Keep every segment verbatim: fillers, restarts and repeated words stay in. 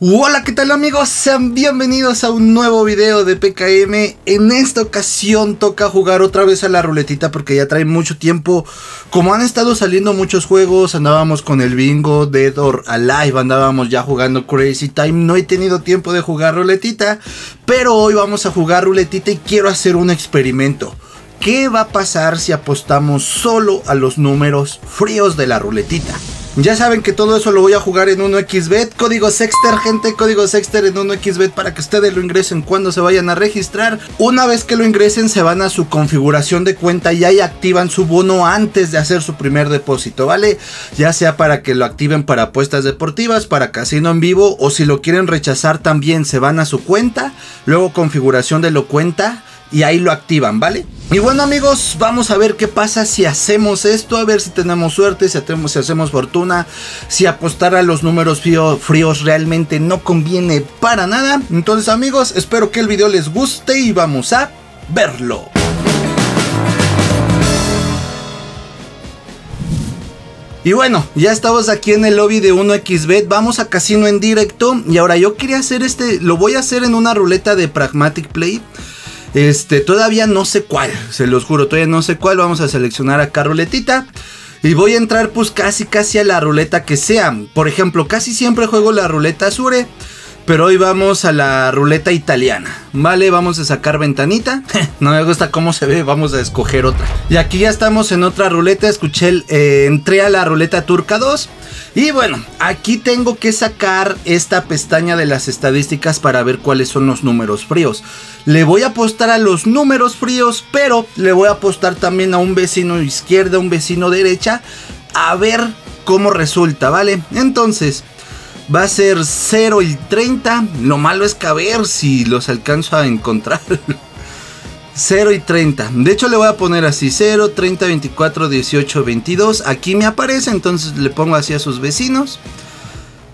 Hola, ¿qué tal amigos? Sean bienvenidos a un nuevo video de P K M. En esta ocasión toca jugar otra vez a la ruletita porque ya trae mucho tiempo. Como han estado saliendo muchos juegos, andábamos con el bingo, Dead or Alive, andábamos ya jugando Crazy Time. No he tenido tiempo de jugar ruletita, pero hoy vamos a jugar ruletita y quiero hacer un experimento. ¿Qué va a pasar si apostamos solo a los números fríos de la ruletita? Ya saben que todo eso lo voy a jugar en uno equis bet, código Sexter gente, código Sexter en uno equis bet para que ustedes lo ingresen cuando se vayan a registrar. Una vez que lo ingresen se van a su configuración de cuenta y ahí activan su bono antes de hacer su primer depósito, ¿vale? Ya sea para que lo activen para apuestas deportivas, para casino en vivo o si lo quieren rechazar también se van a su cuenta, luego configuración de lo cuenta y ahí lo activan, ¿vale? Y bueno amigos, vamos a ver qué pasa si hacemos esto, a ver si tenemos suerte, si, atemos, si hacemos fortuna, si apostar a los números frío, fríos realmente no conviene para nada. Entonces amigos, espero que el video les guste y vamos a verlo. Y bueno, ya estamos aquí en el lobby de uno equis bet, vamos a casino en directo y ahora yo quería hacer este, lo voy a hacer en una ruleta de Pragmatic Play. Este, todavía no sé cuál, se los juro, todavía no sé cuál. Vamos a seleccionar acá ruletita y voy a entrar pues casi casi a la ruleta que sea. Por ejemplo, casi siempre juego la ruleta Sure, pero hoy vamos a la ruleta italiana, ¿vale? Vamos a sacar ventanita, no me gusta cómo se ve, vamos a escoger otra. Y aquí ya estamos en otra ruleta, escuché, el, eh, entré a la ruleta turca dos. Y bueno, aquí tengo que sacar esta pestaña de las estadísticas para ver cuáles son los números fríos. Le voy a apostar a los números fríos, pero le voy a apostar también a un vecino izquierda, un vecino derecha, a ver cómo resulta, ¿vale? Entonces, va a ser cero y treinta, lo malo es que a ver si los alcanzo a encontrar. cero y treinta, de hecho le voy a poner así, cero, treinta, veinticuatro, dieciocho, veintidós, aquí me aparece, entonces le pongo así a sus vecinos,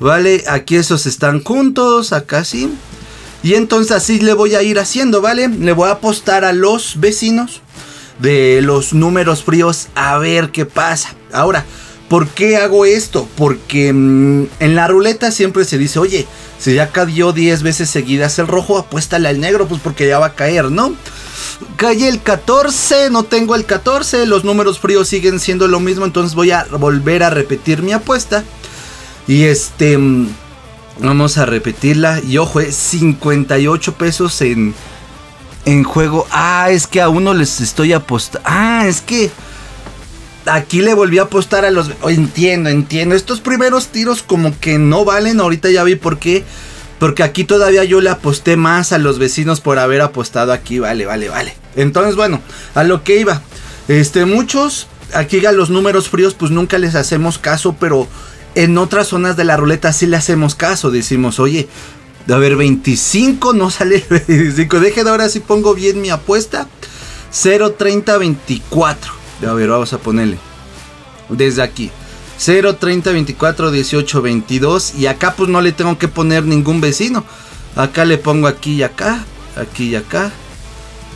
vale, aquí esos están juntos, acá sí, y entonces así le voy a ir haciendo, vale, le voy a apostar a los vecinos de los números fríos a ver qué pasa. Ahora, ¿por qué hago esto? Porque mmm, en la ruleta siempre se dice, oye, si ya cayó diez veces seguidas el rojo, apuéstale al negro, pues porque ya va a caer, ¿no? Caí el catorce, no tengo el catorce, los números fríos siguen siendo lo mismo, entonces voy a volver a repetir mi apuesta. Y este, vamos a repetirla, y ojo, cincuenta y ocho pesos en, en juego. Ah, es que a uno les estoy apostando, ah, es que aquí le volví a apostar a los... Oh, entiendo, entiendo, estos primeros tiros como que no valen, ahorita ya vi por qué. Porque aquí todavía yo le aposté más a los vecinos por haber apostado aquí. Vale, vale, vale. Entonces, bueno, a lo que iba. Este, muchos, aquí a los números fríos, pues nunca les hacemos caso. Pero en otras zonas de la ruleta sí le hacemos caso. Decimos, oye, a ver, veinticinco, no sale el veinticinco. Dejen ahora si pongo bien mi apuesta. cero, treinta, veinticuatro. A ver, vamos a ponerle. Desde aquí. cero, treinta, veinticuatro, dieciocho, veintidós. Y acá pues no le tengo que poner ningún vecino. Acá le pongo aquí y acá. Aquí y acá.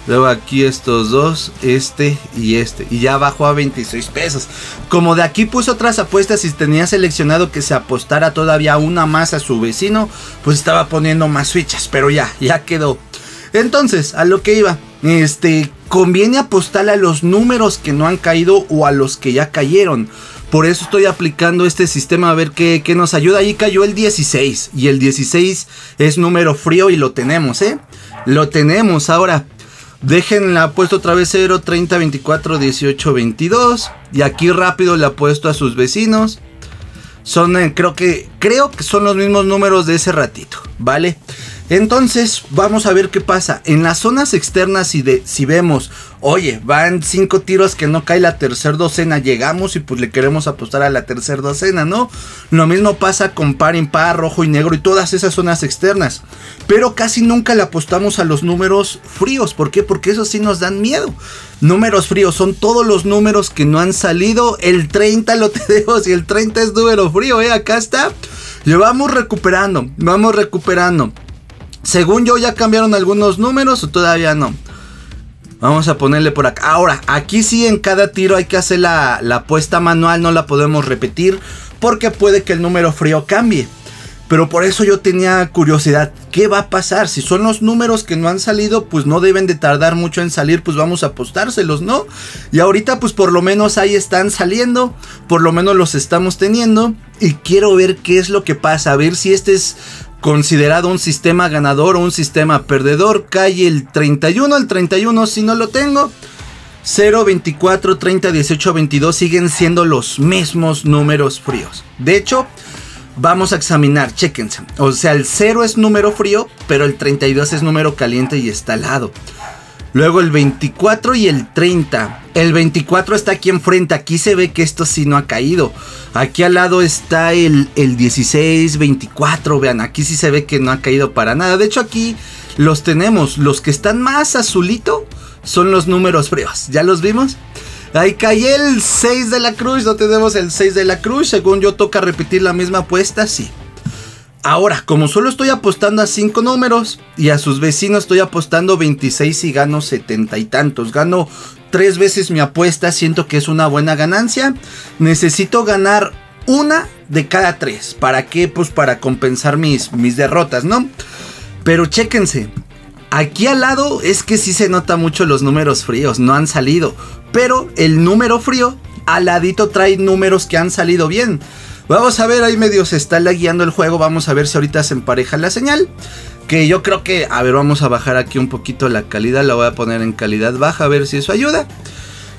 Luego aquí estos dos. Este y este. Y ya bajó a veintiséis pesos. Como de aquí puse otras apuestas y tenía seleccionado que se apostara todavía una más a su vecino, pues estaba poniendo más fichas. Pero ya, ya quedó. Entonces, a lo que iba. Este, conviene apostarle a los números que no han caído o a los que ya cayeron. Por eso estoy aplicando este sistema a ver qué, qué nos ayuda. Ahí cayó el dieciséis y el dieciséis es número frío y lo tenemos, ¿eh? Lo tenemos. Ahora, déjenla, apuesto otra vez cero, treinta, veinticuatro, dieciocho, veintidós. Y aquí rápido le apuesto a sus vecinos. Son, eh, creo que, creo que son los mismos números de ese ratito, ¿vale? Entonces, vamos a ver qué pasa. En las zonas externas, si, de, si vemos, oye, van cinco tiros que no cae la tercera docena, llegamos y pues le queremos apostar a la tercera docena, ¿no? Lo mismo pasa con par, impar, rojo y negro y todas esas zonas externas. Pero casi nunca le apostamos a los números fríos. ¿Por qué? Porque esos sí nos dan miedo. Números fríos son todos los números que no han salido. El treinta lo tenemos y el treinta es número frío, ¿eh? Acá está. Lo vamos recuperando, vamos recuperando. Según yo ya cambiaron algunos números o todavía no. Vamos a ponerle por acá. Ahora, aquí sí en cada tiro hay que hacer la, la apuesta manual. No la podemos repetir porque puede que el número frío cambie. Pero por eso yo tenía curiosidad, ¿qué va a pasar? Si son los números que no han salido, pues no deben de tardar mucho en salir, pues vamos a apostárselos, ¿no? Y ahorita pues por lo menos ahí están saliendo, por lo menos los estamos teniendo y quiero ver qué es lo que pasa, a ver si este es considerado un sistema ganador o un sistema perdedor. Cae el treinta y uno, el treinta y uno si no lo tengo. cero, veinticuatro, treinta, dieciocho, veintidós siguen siendo los mismos números fríos. De hecho, vamos a examinar, chéquense. O sea, el cero es número frío, pero el treinta y dos es número caliente y está al lado. Luego el veinticuatro y el treinta. El veinticuatro está aquí enfrente. Aquí se ve que esto sí no ha caído. Aquí al lado está el, el dieciséis, veinticuatro. Vean, aquí sí se ve que no ha caído para nada. De hecho, aquí los tenemos. Los que están más azulito son los números fríos. ¿Ya los vimos? Ahí cae el seis de la cruz, no tenemos el seis de la cruz, según yo toca repetir la misma apuesta, sí. Ahora, como solo estoy apostando a cinco números y a sus vecinos estoy apostando veintiséis y gano setenta y tantos, gano tres veces mi apuesta, siento que es una buena ganancia. Necesito ganar una de cada tres, ¿para qué? Pues para compensar mis, mis derrotas, ¿no? Pero chéquense, aquí al lado es que sí se nota mucho los números fríos, no han salido. Pero el número frío al ladito trae números que han salido bien. Vamos a ver, ahí medio se está lagueando el juego. Vamos a ver si ahorita se empareja la señal. Que yo creo que... A ver, vamos a bajar aquí un poquito la calidad. La voy a poner en calidad baja a ver si eso ayuda.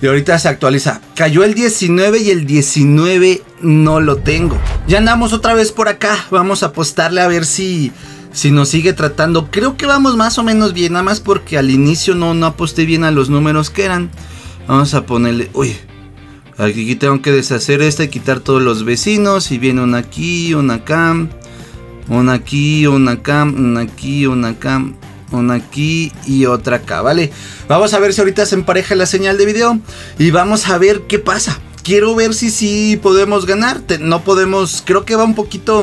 Y ahorita se actualiza. Cayó el diecinueve y el diecinueve no lo tengo. Ya andamos otra vez por acá. Vamos a apostarle a ver si... Si nos sigue tratando. Creo que vamos más o menos bien. Nada más porque al inicio no, no aposté bien a los números que eran. Vamos a ponerle, uy, aquí tengo que deshacer esta y quitar todos los vecinos. Y viene una aquí, una acá, una aquí, una acá, una aquí, una acá, una aquí y otra acá, ¿vale? Vamos a ver si ahorita se empareja la señal de video y vamos a ver qué pasa. Quiero ver si sí podemos ganar, no podemos, creo que va un poquito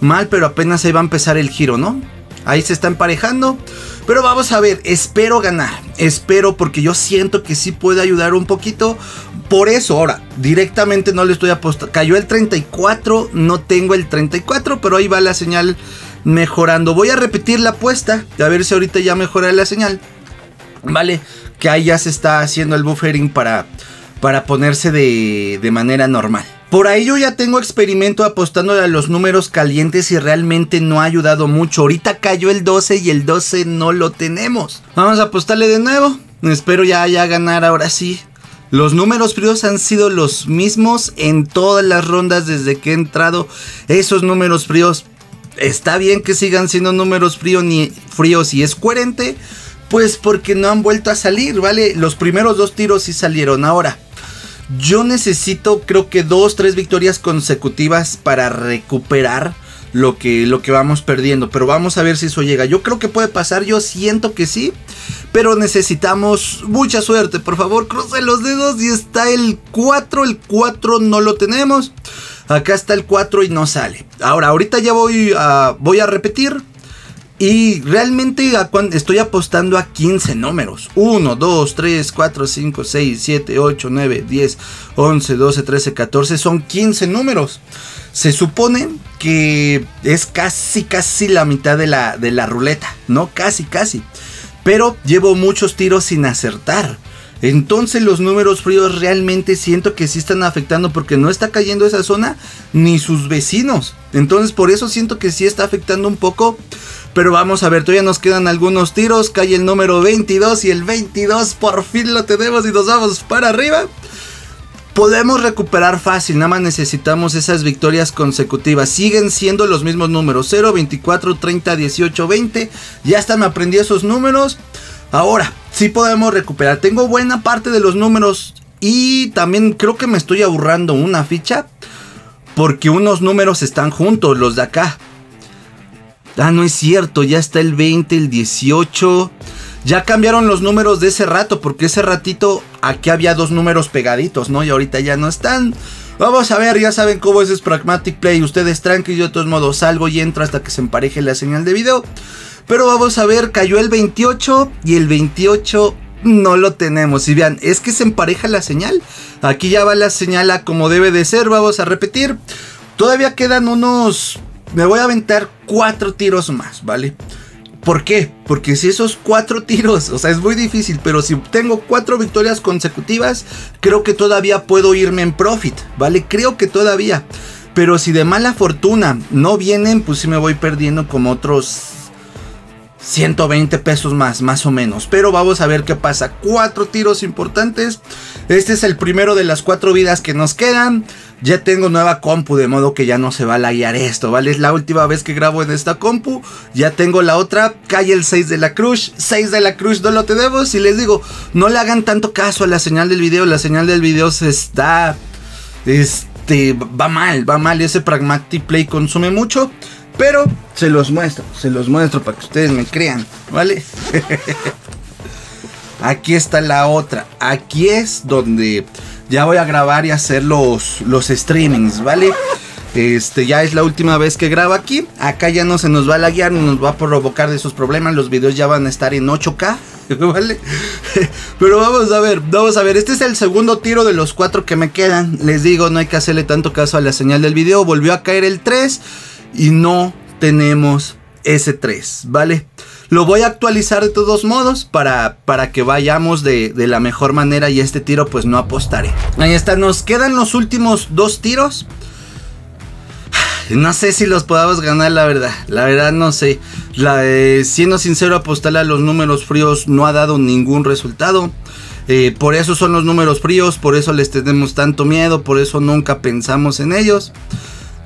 mal, pero apenas ahí va a empezar el giro, ¿no? Ahí se está emparejando, pero vamos a ver, espero ganar, espero porque yo siento que sí puede ayudar un poquito, por eso ahora directamente no le estoy apostando, cayó el treinta y cuatro, no tengo el treinta y cuatro, pero ahí va la señal mejorando, voy a repetir la apuesta, a ver si ahorita ya mejora la señal, vale, que ahí ya se está haciendo el buffering para, para ponerse de, de manera normal. Por ahí yo ya tengo experimento apostándole a los números calientes y realmente no ha ayudado mucho. Ahorita cayó el doce y el doce no lo tenemos. Vamos a apostarle de nuevo. Espero ya, ya ganar ahora sí. Los números fríos han sido los mismos en todas las rondas desde que he entrado. Esos números fríos, está bien que sigan siendo números fríos, ni fríos y es coherente. Pues porque no han vuelto a salir, ¿vale? Los primeros dos tiros sí salieron ahora. Yo necesito creo que dos, tres victorias consecutivas para recuperar lo que, lo que vamos perdiendo. Pero vamos a ver si eso llega. Yo creo que puede pasar, yo siento que sí. Pero necesitamos mucha suerte. Por favor, crucen los dedos y está el cuatro. El cuatro no lo tenemos. Acá está el cuatro y no sale. Ahora, ahorita ya voy a, voy a repetir. Y realmente estoy apostando a quince números. uno, dos, tres, cuatro, cinco, seis, siete, ocho, nueve, diez, once, doce, trece, catorce. Son quince números. Se supone que es casi, casi la mitad de la, de la ruleta. No, casi, casi. Pero llevo muchos tiros sin acertar. Entonces los números fríos realmente siento que sí están afectando porque no está cayendo esa zona ni sus vecinos. Entonces por eso siento que sí está afectando un poco. Pero vamos a ver, todavía nos quedan algunos tiros. Cae el número veintidós y el veintidós por fin lo tenemos y nos vamos para arriba. Podemos recuperar fácil, nada más necesitamos esas victorias consecutivas. Siguen siendo los mismos números, cero, veinticuatro, treinta, dieciocho, veinte. Ya hasta me aprendí esos números. Ahora, sí podemos recuperar. Tengo buena parte de los números y también creo que me estoy ahorrando una ficha porque unos números están juntos, los de acá. Ah, no es cierto, ya está el veinte, el dieciocho. Ya cambiaron los números de ese rato, porque ese ratito aquí había dos números pegaditos, ¿no? Y ahorita ya no están. Vamos a ver, ya saben cómo es, es Pragmatic Play. Ustedes tranquilos, yo de todos modos salgo y entro hasta que se empareje la señal de video. Pero vamos a ver, cayó el veintiocho y el veintiocho no lo tenemos. Y vean, es que se empareja la señal. Aquí ya va la señal a como debe de ser, vamos a repetir. Todavía quedan unos... me voy a aventar cuatro tiros más, ¿vale? ¿Por qué? Porque si esos cuatro tiros, o sea, es muy difícil, pero si tengo cuatro victorias consecutivas, creo que todavía puedo irme en profit, ¿vale? Creo que todavía. Pero si de mala fortuna no vienen, pues sí me voy perdiendo como otros ciento veinte pesos más, más o menos. Pero vamos a ver qué pasa. Cuatro tiros importantes. Este es el primero de las cuatro vidas que nos quedan. Ya tengo nueva compu, de modo que ya no se va a laguear esto, ¿vale? Es la última vez que grabo en esta compu. Ya tengo la otra. Cae el seis de la cruz. seis de la cruz no lo tenemos. Y les digo, no le hagan tanto caso a la señal del video. La señal del video se está... Este, va mal, va mal. Ese Pragmatic Play consume mucho. Pero se los muestro, se los muestro para que ustedes me crean, ¿vale? Aquí está la otra. Aquí es donde ya voy a grabar y hacer los, los streamings, ¿vale? Este ya es la última vez que grabo aquí. Acá ya no se nos va a laguear, no nos va a provocar de esos problemas. Los videos ya van a estar en ocho K, ¿vale? Pero vamos a ver, vamos a ver. Este es el segundo tiro de los cuatro que me quedan. Les digo, no hay que hacerle tanto caso a la señal del video. Volvió a caer el tres. Y no tenemos ese tres, ¿vale? Lo voy a actualizar de todos modos para, para que vayamos de, de la mejor manera. Y este tiro pues no apostaré. Ahí está, nos quedan los últimos dos tiros. No sé si los podamos ganar, la verdad. La verdad no sé. La, eh, siendo sincero, apostarle a los números fríos no ha dado ningún resultado. Eh, por eso son los números fríos, por eso les tenemos tanto miedo, por eso nunca pensamos en ellos.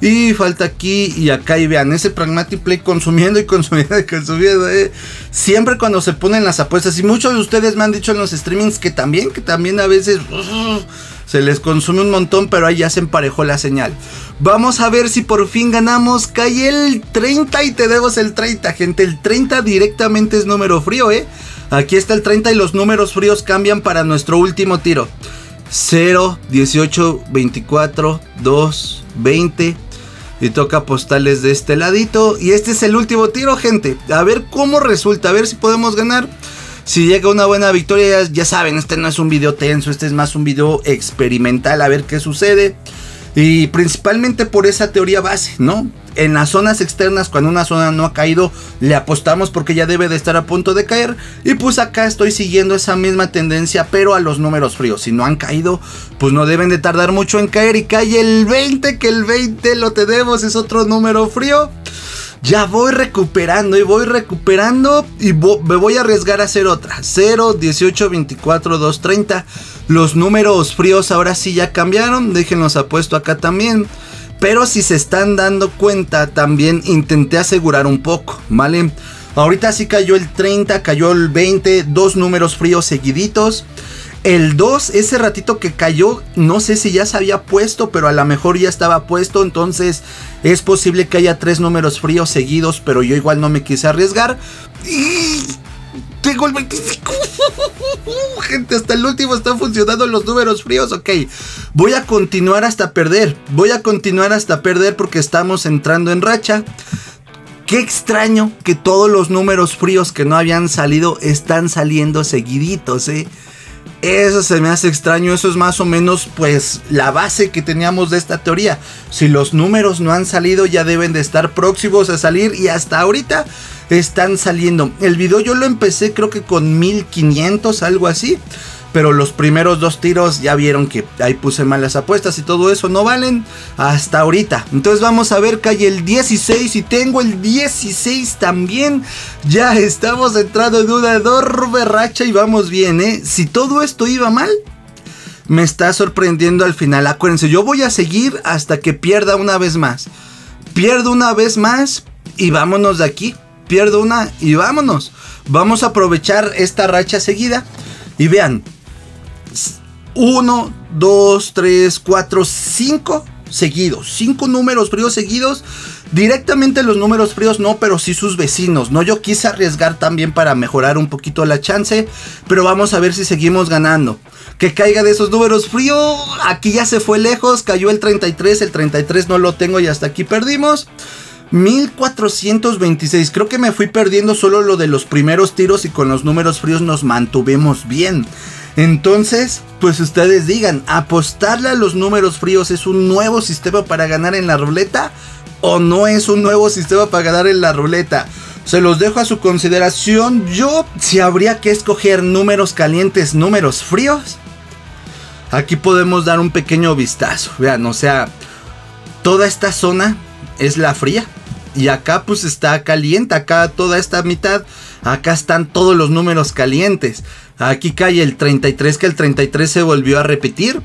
Y falta aquí y acá, y vean, ese Pragmatic Play consumiendo y consumiendo y consumiendo, eh. Siempre cuando se ponen las apuestas, y muchos de ustedes me han dicho en los streamings que también, que también a veces uh, se les consume un montón, pero ahí ya se emparejó la señal. Vamos a ver si por fin ganamos. Cae el treinta y tenemos el treinta, gente. El treinta directamente es número frío, eh. Aquí está el treinta y los números fríos cambian para nuestro último tiro. cero, dieciocho, veinticuatro, dos, veinte... Y toca apostarles de este ladito. Y este es el último tiro, gente. A ver cómo resulta, a ver si podemos ganar. Si llega una buena victoria, ya, ya saben, este no es un video tenso, este es más un video experimental. A ver qué sucede. Y principalmente por esa teoría base, ¿no? En las zonas externas, cuando una zona no ha caído, le apostamos porque ya debe de estar a punto de caer. Y pues acá estoy siguiendo esa misma tendencia, pero a los números fríos. Si no han caído, pues no deben de tardar mucho en caer. Y cae el veinte, que el veinte lo tenemos, es otro número frío. Ya voy recuperando y voy recuperando y vo me voy a arriesgar a hacer otra. cero, dieciocho, veinticuatro, dos, treinta. Los números fríos ahora sí ya cambiaron, déjenlos apuesto acá también. Pero si se están dando cuenta, también intenté asegurar un poco, ¿vale? Ahorita sí cayó el treinta, cayó el veinte, dos números fríos seguiditos. El dos, ese ratito que cayó, no sé si ya se había puesto, pero a lo mejor ya estaba puesto. Entonces es posible que haya tres números fríos seguidos, pero yo igual no me quise arriesgar. Y... tengo el veinticinco. Gente, hasta el último están funcionando los números fríos. Ok, voy a continuar hasta perder. Voy a continuar hasta perder porque estamos entrando en racha. Qué extraño que todos los números fríos que no habían salido están saliendo seguiditos, ¿eh? Eso se me hace extraño. Eso es más o menos pues la base que teníamos de esta teoría. Si los números no han salido, ya deben de estar próximos a salir. Y hasta ahorita están saliendo. El video yo lo empecé creo que con mil quinientos, algo así. Pero los primeros dos tiros ya vieron que ahí puse malas apuestas y todo eso no valen hasta ahorita. Entonces vamos a ver, cae el dieciséis y tengo el dieciséis también. Ya estamos entrando en una enorme racha y vamos bien, ¿eh? Si todo esto iba mal, me está sorprendiendo al final. Acuérdense, yo voy a seguir hasta que pierda una vez más. Pierdo una vez más y vámonos de aquí. Pierdo una y vámonos. Vamos a aprovechar esta racha seguida y vean. uno, dos, tres, cuatro, cinco seguidos. cinco números fríos seguidos. Directamente los números fríos no, pero sí sus vecinos, ¿no? Yo quise arriesgar también para mejorar un poquito la chance. Pero vamos a ver si seguimos ganando. Que caiga de esos números fríos. Aquí ya se fue lejos. Cayó el treinta y tres. El treinta y tres no lo tengo y hasta aquí perdimos. mil cuatrocientos veintiséis, creo que me fui perdiendo solo lo de los primeros tiros y con los números fríos nos mantuvimos bien. Entonces, pues ustedes digan, apostarle a los números fríos es un nuevo sistema para ganar en la ruleta. o no es un nuevo sistema para ganar en la ruleta. Se los dejo a su consideración. Yo, si habría que escoger números calientes, números fríos, aquí podemos dar un pequeño vistazo. Vean, o sea, toda esta zona es la fría y acá pues está caliente, acá toda esta mitad, acá están todos los números calientes. Aquí cae el treinta y tres, que el treinta y tres se volvió a repetir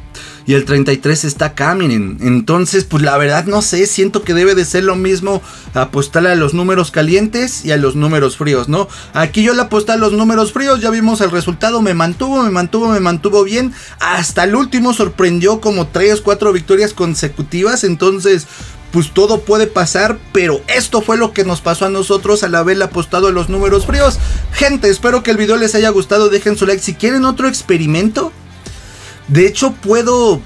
y el treinta y tres está acá, miren. Entonces pues la verdad no sé, siento que debe de ser lo mismo apostarle a los números calientes y a los números fríos, ¿no? Aquí yo le aposté a los números fríos, ya vimos el resultado, me mantuvo, me mantuvo, me mantuvo bien. Hasta el último sorprendió como tres o cuatro victorias consecutivas, entonces pues todo puede pasar, pero esto fue lo que nos pasó a nosotros al haberle apostado a los números fríos. Gente, espero que el video les haya gustado, dejen su like. Si quieren otro experimento, de hecho puedo,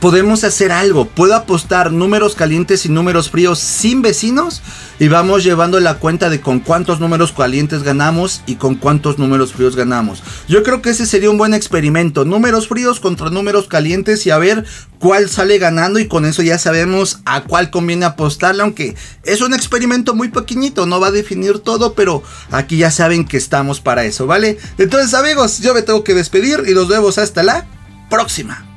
podemos hacer algo. Puedo apostar números calientes y números fríos sin vecinos y vamos llevando la cuenta de con cuántos números calientes ganamos y con cuántos números fríos ganamos. Yo creo que ese sería un buen experimento. Números fríos contra números calientes y a ver cuál sale ganando, y con eso ya sabemos a cuál conviene apostarle, aunque es un experimento muy pequeñito, no va a definir todo, pero aquí ya saben que estamos para eso, ¿vale? Entonces amigos, yo me tengo que despedir y nos vemos hasta la próxima.